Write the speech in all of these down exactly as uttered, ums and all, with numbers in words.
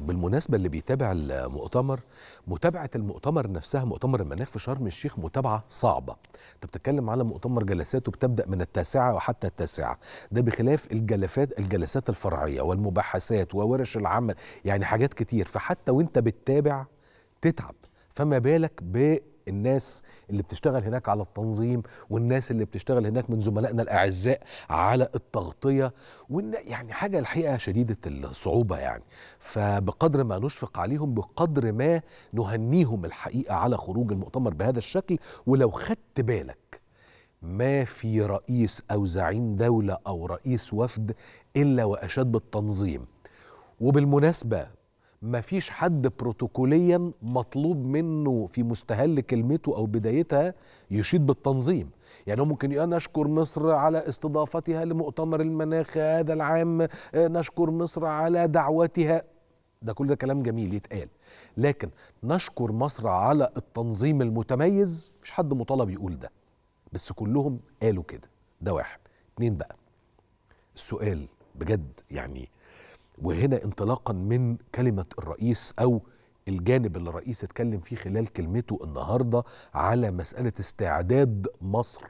بالمناسبة اللي بيتابع المؤتمر، متابعة المؤتمر نفسها، مؤتمر المناخ في شرم الشيخ، متابعة صعبة. انت بتتكلم على مؤتمر جلساته بتبدأ من التاسعة وحتى التاسعة، ده بخلاف الجلسات الجلسات الفرعية والمباحثات وورش العمل، يعني حاجات كتير، فحتى وانت بتتابع تتعب، فما بالك ب الناس اللي بتشتغل هناك على التنظيم، والناس اللي بتشتغل هناك من زملائنا الأعزاء على التغطية، وإن يعني حاجة الحقيقة شديدة الصعوبة يعني. فبقدر ما نشفق عليهم بقدر ما نهنيهم الحقيقة على خروج المؤتمر بهذا الشكل. ولو خدت بالك ما في رئيس أو زعيم دولة أو رئيس وفد إلا وأشاد بالتنظيم. وبالمناسبة ما فيش حد بروتوكوليا مطلوب منه في مستهل كلمته أو بدايتها يشيد بالتنظيم، يعني ممكن أنا أشكر مصر على استضافتها لمؤتمر المناخ هذا العام، نشكر مصر على دعوتها، ده كل ده كلام جميل يتقال، لكن نشكر مصر على التنظيم المتميز، مش حد مطالب يقول ده، بس كلهم قالوا كده. ده واحد. اتنين بقى، السؤال بجد يعني، وهنا انطلاقا من كلمة الرئيس أو الجانب اللي الرئيس اتكلم فيه خلال كلمته النهاردة على مسألة استعداد مصر،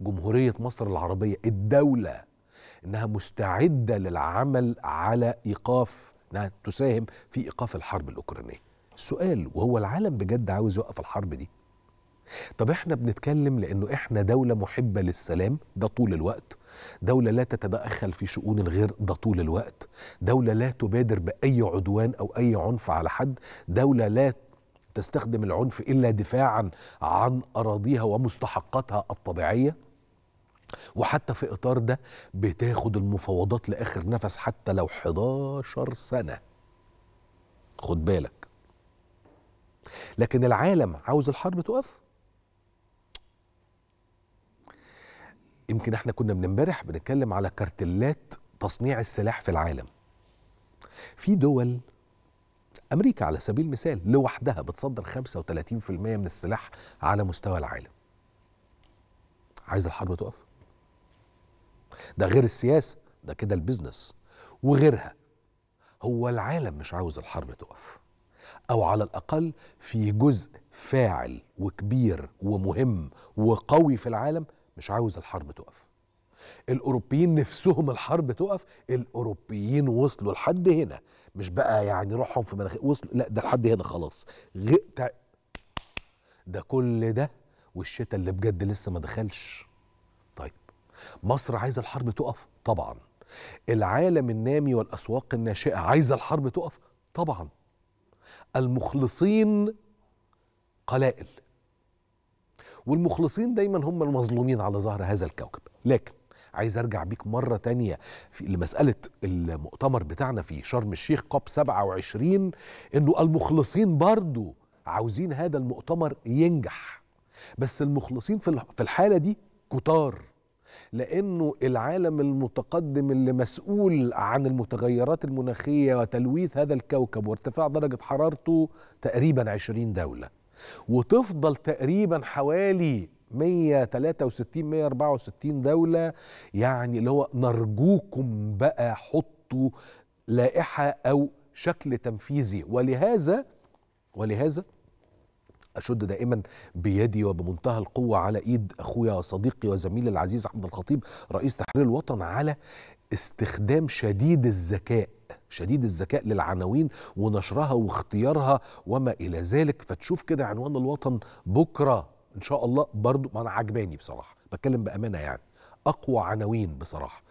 جمهورية مصر العربية، الدولة، إنها مستعدة للعمل على إيقاف، إنها تساهم في إيقاف الحرب الأوكرانية. سؤال، وهو العالم بجد عاوز يوقف الحرب دي؟ طب احنا بنتكلم لأنه احنا دولة محبة للسلام، ده طول الوقت، دولة لا تتدخل في شؤون الغير، ده طول الوقت، دولة لا تبادر بأي عدوان أو أي عنف على حد، دولة لا تستخدم العنف إلا دفاعا عن أراضيها ومستحقاتها الطبيعية، وحتى في إطار ده بتاخد المفاوضات لآخر نفس حتى لو حداشر سنة، خد بالك. لكن العالم عاوز الحرب توقف. يمكن احنا كنا من امبارح بنتكلم على كارتلات تصنيع السلاح في العالم. في دول، امريكا على سبيل المثال، لوحدها بتصدر خمسة وتلاتين في المية من السلاح على مستوى العالم. عايز الحرب تقف؟ ده غير السياسة، ده كده البيزنس وغيرها. هو العالم مش عاوز الحرب تقف، أو على الأقل في جزء فاعل وكبير ومهم وقوي في العالم مش عاوز الحرب تقف. الأوروبيين نفسهم الحرب تقف، الأوروبيين وصلوا لحد هنا، مش بقى يعني روحهم في مناخ وصلوا، لا ده لحد هنا خلاص. ده كل ده والشتاء اللي بجد لسه ما دخلش. طيب مصر عايزة الحرب تقف؟ طبعا. العالم النامي والأسواق الناشئة عايزة الحرب تقف؟ طبعا. المخلصين قلائل، والمخلصين دايما هم المظلومين على ظهر هذا الكوكب. لكن عايز ارجع بيك مرة تانية لمسألة المؤتمر بتاعنا في شرم الشيخ كوب سبعة وعشرين، انه المخلصين برضو عاوزين هذا المؤتمر ينجح، بس المخلصين في الحالة دي كتار، لأنه العالم المتقدم اللي مسؤول عن المتغيرات المناخية وتلويث هذا الكوكب وارتفاع درجة حرارته تقريبا عشرين دولة، وتفضل تقريبا حوالي مية تلاتة وستين مية أربعة وستين دولة، يعني اللي هو نرجوكم بقى حطوا لائحة أو شكل تنفيذي. ولهذا ولهذا أشد دائما بيدي وبمنتهى القوة على إيد أخويا وصديقي وزميلي العزيز عبد القطيب رئيس تحرير الوطن على استخدام شديد الذكاء شديد الذكاء للعناوين ونشرها واختيارها وما إلى ذلك. فتشوف كده عنوان الوطن بكرة إن شاء الله، برضو ما أنا عجباني بصراحة، بتكلم بأمانة يعني، أقوى عناوين بصراحة.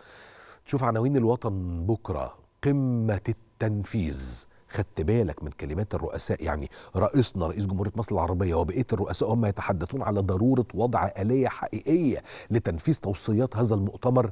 تشوف عناوين الوطن بكرة، قمة التنفيذ. خدت بالك من كلمات الرؤساء، يعني رئيسنا رئيس جمهورية مصر العربية وبقية الرؤساء هم يتحدثون على ضرورة وضع آلية حقيقية لتنفيذ توصيات هذا المؤتمر